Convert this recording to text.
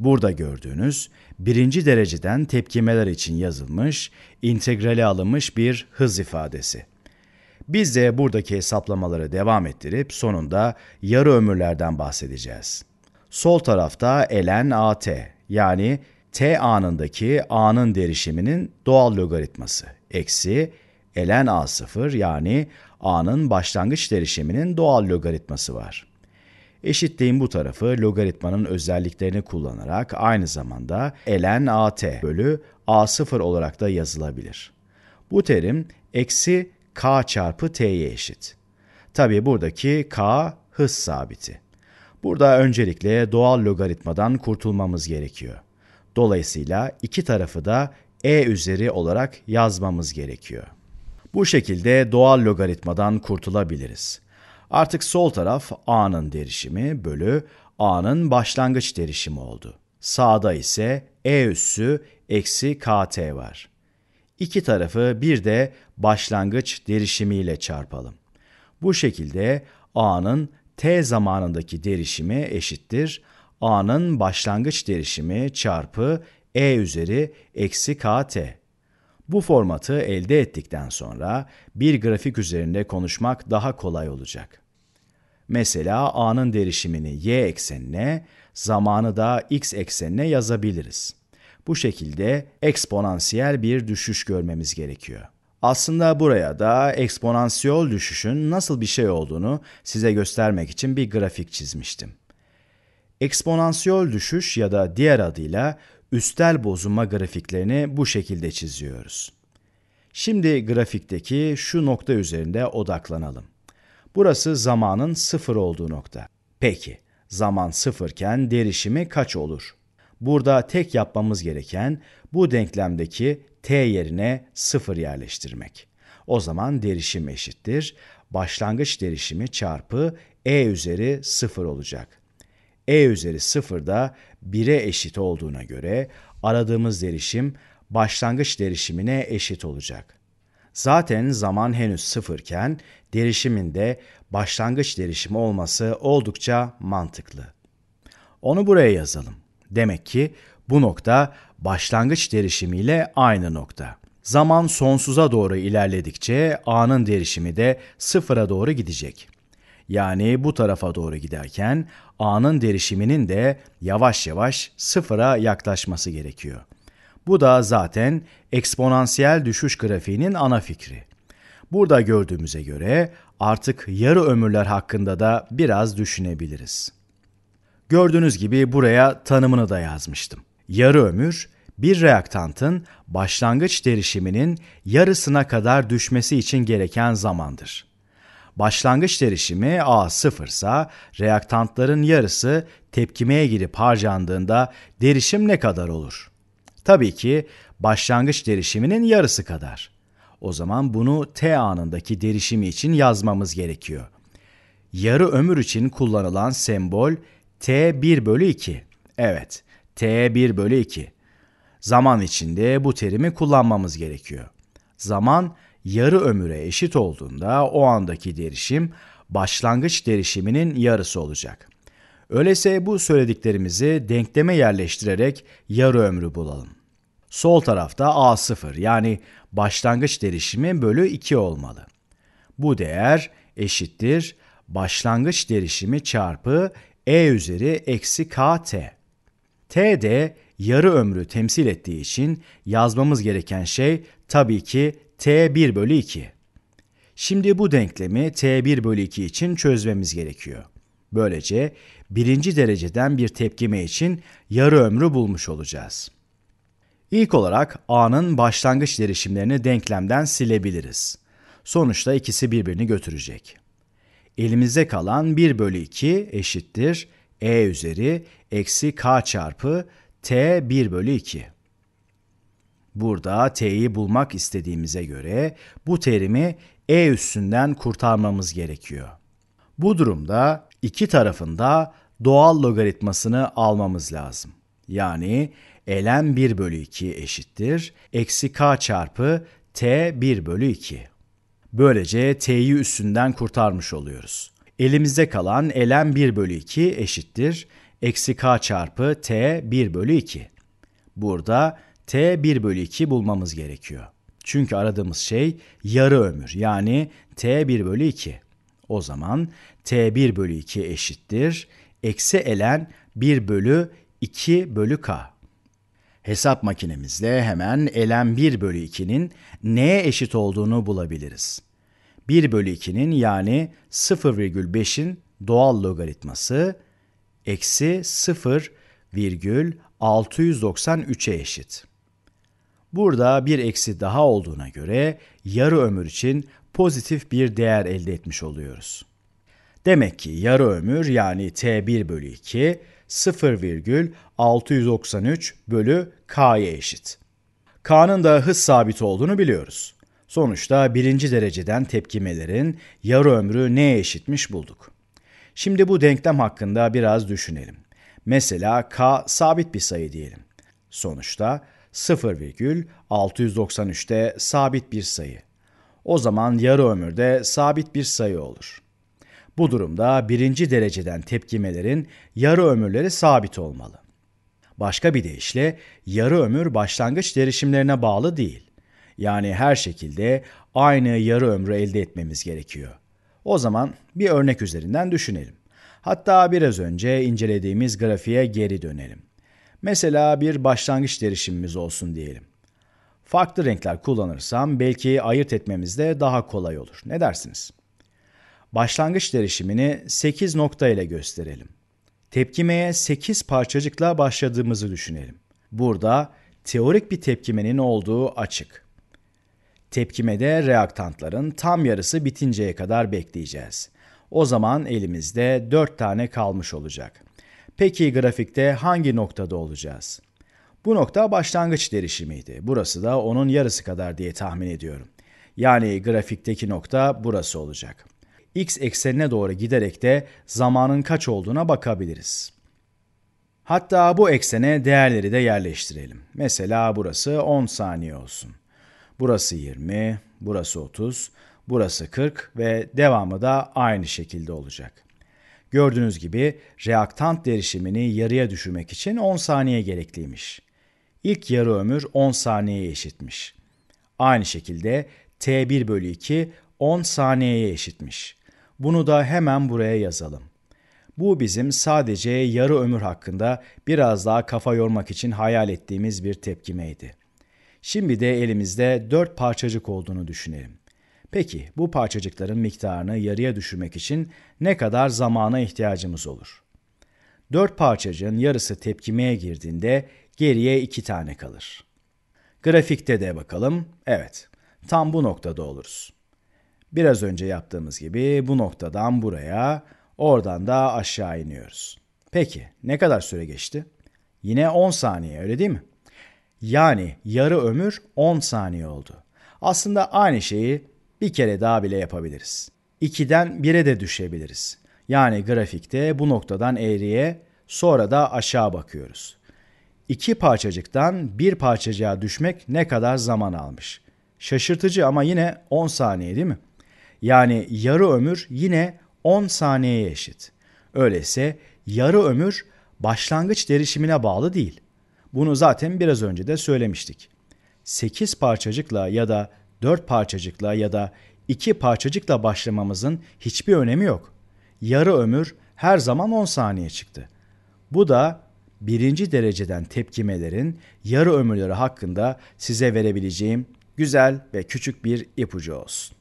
burada gördüğünüz birinci dereceden tepkimeler için yazılmış, integrale alınmış bir hız ifadesi. Biz de buradaki hesaplamaları devam ettirip sonunda yarı ömürlerden bahsedeceğiz. Sol tarafta ln at, yani t anındaki a'nın derişiminin doğal logaritması eksi ln a0, yani a'nın başlangıç derişiminin doğal logaritması var. Eşitliğin bu tarafı logaritmanın özelliklerini kullanarak aynı zamanda ln at bölü a0 olarak da yazılabilir. Bu terim eksi k çarpı t'ye eşit. Tabii buradaki k hız sabiti. Burada öncelikle doğal logaritmadan kurtulmamız gerekiyor. Dolayısıyla iki tarafı da e üzeri olarak yazmamız gerekiyor. Bu şekilde doğal logaritmadan kurtulabiliriz. Artık sol taraf a'nın derişimi bölü a'nın başlangıç derişimi oldu. Sağda ise e üssü eksi kt var. İki tarafı bir de başlangıç derişimiyle çarpalım. Bu şekilde a'nın t zamanındaki derişimi eşittir a'nın başlangıç derişimi çarpı e üzeri eksi kt. Bu formatı elde ettikten sonra bir grafik üzerinde konuşmak daha kolay olacak. Mesela a'nın derişimini y eksenine, zamanı da x eksenine yazabiliriz. Bu şekilde eksponansiyel bir düşüş görmemiz gerekiyor. Aslında buraya da eksponansiyel düşüşün nasıl bir şey olduğunu size göstermek için bir grafik çizmiştim. Eksponansiyel düşüş ya da diğer adıyla üstel bozulma grafiklerini bu şekilde çiziyoruz. Şimdi grafikteki şu nokta üzerinde odaklanalım. Burası zamanın 0 olduğu nokta. Peki, zaman 0'ken derişimi kaç olur? Burada tek yapmamız gereken bu denklemdeki t yerine 0 yerleştirmek. O zaman derişim eşittir başlangıç derişimi çarpı e üzeri 0 olacak. E üzeri 0 da 1'e eşit olduğuna göre aradığımız derişim başlangıç derişimine eşit olacak. Zaten zaman henüz 0 iken derişimin de başlangıç derişimi olması oldukça mantıklı. Onu buraya yazalım. Demek ki bu nokta başlangıç derişimiyle aynı nokta. Zaman sonsuza doğru ilerledikçe a'nın derişimi de 0'a doğru gidecek. Yani bu tarafa doğru giderken a'nın derişiminin de yavaş yavaş 0'a yaklaşması gerekiyor. Bu da zaten eksponansiyel düşüş grafiğinin ana fikri. Burada gördüğümüze göre artık yarı ömürler hakkında da biraz düşünebiliriz. Gördüğünüz gibi buraya tanımını da yazmıştım. Yarı ömür, bir reaktantın başlangıç derişiminin yarısına kadar düşmesi için gereken zamandır. Başlangıç derişimi A0 ise reaktantların yarısı tepkimeye girip harcandığında derişim ne kadar olur? Tabii ki başlangıç derişiminin yarısı kadar. O zaman bunu T anındaki derişimi için yazmamız gerekiyor. Yarı ömür için kullanılan sembol T1 bölü 2. Evet, T1 bölü 2. Zaman içinde bu terimi kullanmamız gerekiyor. Zaman yarı ömüre eşit olduğunda o andaki derişim başlangıç derişiminin yarısı olacak. Öyleyse bu söylediklerimizi denkleme yerleştirerek yarı ömrü bulalım. Sol tarafta A0, yani başlangıç derişimi bölü 2 olmalı. Bu değer eşittir başlangıç derişimi çarpı e üzeri eksi kt. T de yarı ömrü temsil ettiği için yazmamız gereken şey tabii ki T1 bölü 2. Şimdi bu denklemi T1 bölü 2 için çözmemiz gerekiyor. Böylece birinci dereceden bir tepkime için yarı ömrü bulmuş olacağız. İlk olarak A'nın başlangıç derişimlerini denklemden silebiliriz. Sonuçta ikisi birbirini götürecek. Elimizde kalan 1 bölü 2 eşittir E üzeri eksi K çarpı T1 bölü 2. Burada t'yi bulmak istediğimize göre bu terimi e üssünden kurtarmamız gerekiyor. Bu durumda iki tarafında doğal logaritmasını almamız lazım. Yani ln 1 bölü 2 eşittir eksi k çarpı t1 bölü 2. Böylece t'yi üssünden kurtarmış oluyoruz. Elimizde kalan ln 1 bölü 2 eşittir eksi k çarpı t 1 bölü 2. Burada t 1 bölü 2 bulmamız gerekiyor. Çünkü aradığımız şey yarı ömür, yani t 1 bölü 2. O zaman t 1 bölü 2 eşittir eksi ln 1 bölü 2 bölü k. Hesap makinemizde hemen ln 1 bölü 2'nin neye eşit olduğunu bulabiliriz. 1 bölü 2'nin yani 0,5'in doğal logaritması eksi 0,693'e eşit. Burada bir eksi daha olduğuna göre yarı ömür için pozitif bir değer elde etmiş oluyoruz. Demek ki yarı ömür yani t1 bölü 2 0,693 bölü k'ya eşit. K'nın da hız sabiti olduğunu biliyoruz. Sonuçta birinci dereceden tepkimelerin yarı ömrü neye eşitmiş bulduk. Şimdi bu denklem hakkında biraz düşünelim. Mesela k sabit bir sayı diyelim. Sonuçta 0,693'te sabit bir sayı. O zaman yarı ömürde sabit bir sayı olur. Bu durumda birinci dereceden tepkimelerin yarı ömürleri sabit olmalı. Başka bir deyişle yarı ömür başlangıç derişimlerine bağlı değil. Yani her şekilde aynı yarı ömrü elde etmemiz gerekiyor. O zaman bir örnek üzerinden düşünelim. Hatta biraz önce incelediğimiz grafiğe geri dönelim. Mesela bir başlangıç derişimimiz olsun diyelim. Farklı renkler kullanırsam belki ayırt etmemiz de daha kolay olur. Ne dersiniz? Başlangıç derişimini 8 nokta ile gösterelim. Tepkimeye 8 parçacıkla başladığımızı düşünelim. Burada teorik bir tepkimenin olduğu açık. Tepkimede reaktantların tam yarısı bitinceye kadar bekleyeceğiz. O zaman elimizde 4 tane kalmış olacak. Peki grafikte hangi noktada olacağız? Bu nokta başlangıç derişimiydi. Burası da onun yarısı kadar diye tahmin ediyorum. Yani grafikteki nokta burası olacak. X eksenine doğru giderek de zamanın kaç olduğuna bakabiliriz. Hatta bu eksene değerleri de yerleştirelim. Mesela burası 10 saniye olsun. Burası 20, burası 30, burası 40 ve devamı da aynı şekilde olacak. Gördüğünüz gibi reaktant derişimini yarıya düşürmek için 10 saniye gerekliymiş. İlk yarı ömür 10 saniyeye eşitmiş. Aynı şekilde T1 bölü 2 10 saniyeye eşitmiş. Bunu da hemen buraya yazalım. Bu bizim sadece yarı ömür hakkında biraz daha kafa yormak için hayal ettiğimiz bir tepkimeydi. Şimdi de elimizde 4 parçacık olduğunu düşünelim. Peki bu parçacıkların miktarını yarıya düşürmek için ne kadar zamana ihtiyacımız olur? 4 parçacığın yarısı tepkimeye girdiğinde geriye 2 tane kalır. Grafikte de bakalım. Evet, tam bu noktada oluruz. Biraz önce yaptığımız gibi bu noktadan buraya, oradan da aşağı iniyoruz. Peki ne kadar süre geçti? Yine 10 saniye, öyle değil mi? Yani yarı ömür 10 saniye oldu. Aslında aynı şeyi bir kere daha bile yapabiliriz. 2'den 1'e de düşebiliriz. Yani grafikte bu noktadan eğriye, sonra da aşağı bakıyoruz. 2 parçacıktan 1 parçacığa düşmek ne kadar zaman almış? Şaşırtıcı ama yine 10 saniye değil mi? Yani yarı ömür yine 10 saniyeye eşit. Öyleyse yarı ömür başlangıç derişimine bağlı değil. Bunu zaten biraz önce de söylemiştik. 8 parçacıkla ya da 4 parçacıkla ya da 2 parçacıkla başlamamızın hiçbir önemi yok. Yarı ömür her zaman 10 saniye çıktı. Bu da birinci dereceden tepkimelerin yarı ömürleri hakkında size verebileceğim güzel ve küçük bir ipucu olsun.